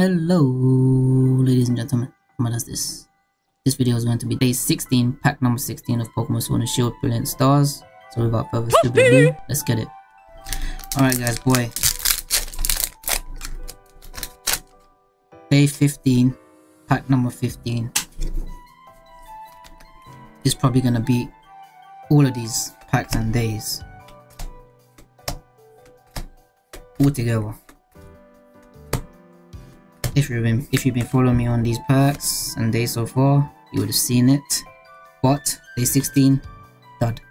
Hello, ladies and gentlemen. How does this? This video is going to be day 16, pack number 16 of Pokemon Sword and Shield Brilliant Stars. So without further ado, let's get it. Alright guys, boy. Day 15, pack number 15. It's probably gonna be all of these packs and days all together. If you've been following me on these packs and days so far, you would have seen it. But day 16, dud.